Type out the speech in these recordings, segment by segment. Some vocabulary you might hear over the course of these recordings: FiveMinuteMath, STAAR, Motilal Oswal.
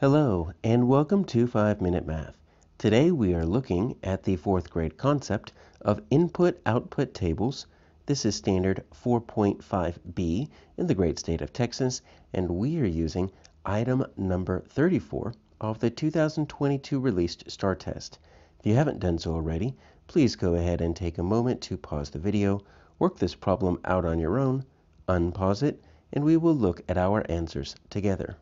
Hello and welcome to 5-Minute Math. Today we are looking at the 4th grade concept of input-output tables. This is standard 4.5b in the great state of Texas, and we are using item number 34 of the 2022 released STAAR test. If you haven't done so already, please go ahead and take a moment to pause the video, work this problem out on your own, unpause it, and we will look at our answers together.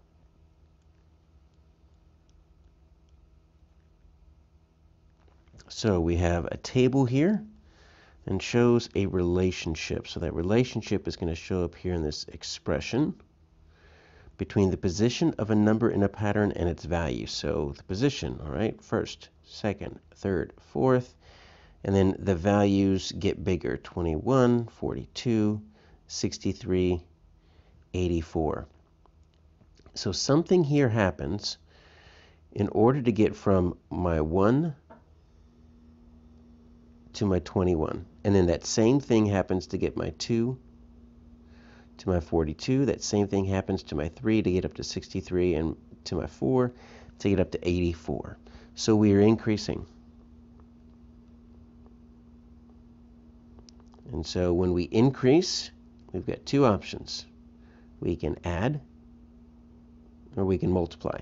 So we have a table here and shows a relationship. So that relationship is going to show up here in this expression between the position of a number in a pattern and its value. So the position, all right, first, second, third, fourth, and then the values get bigger, 21, 42, 63, 84. So something here happens in order to get from my 1 to my 21, and then that same thing happens to get my 2 to my 42, that same thing happens to my 3 to get up to 63, and to my 4 to get up to 84. So we are increasing. And so when we increase, we've got two options. We can add or we can multiply.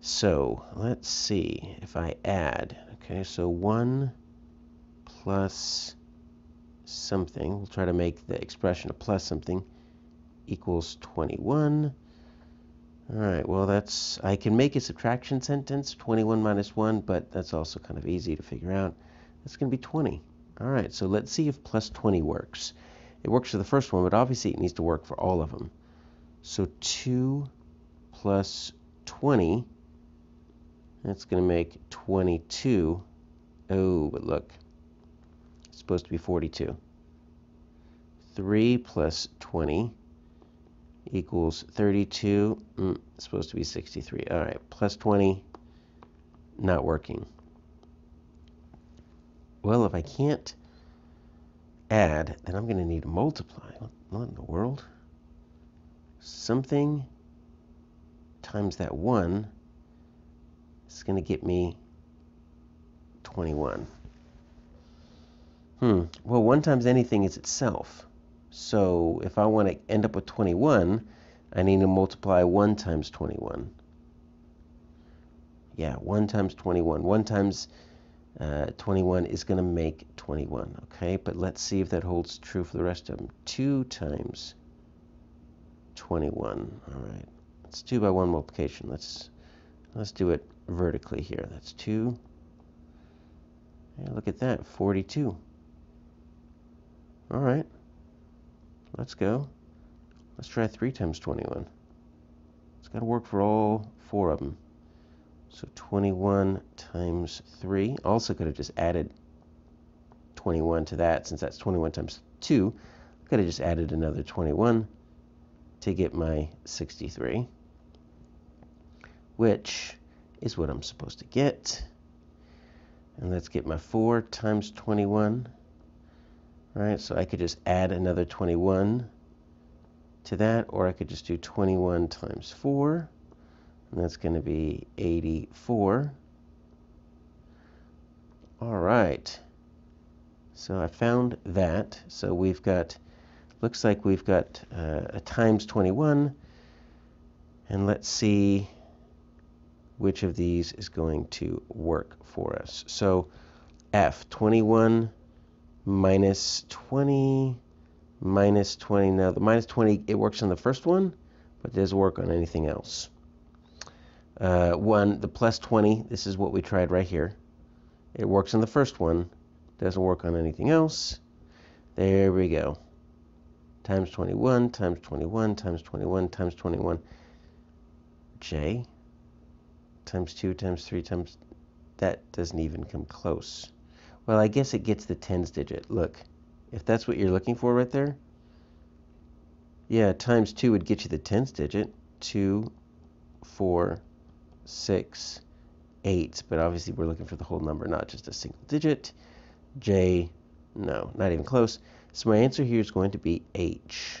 So let's see if I add. Okay, so 1 plus something, we'll try to make the expression of plus something equals 21. All right, well, that's, I can make a subtraction sentence, 21 minus 1, but that's also kind of easy to figure out. That's going to be 20. All right, so let's see if plus 20 works. It works for the first one, but obviously it needs to work for all of them. So 2 plus 20, that's going to make 22. Oh, but look. Supposed to be 42. 3 plus 20 equals 32. It's supposed to be 63. All right, plus 20, not working. Well, if I can't add, then I'm going to need to multiply. What in the world? Something times that 1 is going to get me 21. Well, 1 times anything is itself. So if I want to end up with 21, I need to multiply 1 times 21. Yeah, 1 times 21. 1 times 21 is going to make 21. Okay, but let's see if that holds true for the rest of them. 2 times 21. All right, it's 2 by 1 multiplication. Let's do it vertically here. That's 2. Yeah, look at that, 42. All right, let's go. Let's try 3 times 21. It's got to work for all 4 of them. So 21 times 3. Also could have just added 21 to that, since that's 21 times 2. I could have just added another 21 to get my 63, which is what I'm supposed to get. And let's get my 4 times 21. All right, so I could just add another 21 to that, or I could just do 21 times 4, and that's going to be 84. All right, so I found that. So we've got, looks like we've got a times 21, and let's see which of these is going to work for us. So F, 21 minus 20, minus 20. Now, the minus 20, it works on the first one, but it doesn't work on anything else. The plus 20, this is what we tried right here. It works on the first one, doesn't work on anything else. There we go. Times 21, times 21, times 21, times 21. J, times 2, times 3, times... That doesn't even come close. Well, I guess it gets the tens digit. Look, if that's what you're looking for right there, yeah, times 2 would get you the tens digit. 2, 4, 6, 8. But obviously we're looking for the whole number, not just a single digit. J, no, not even close. So my answer here is going to be H.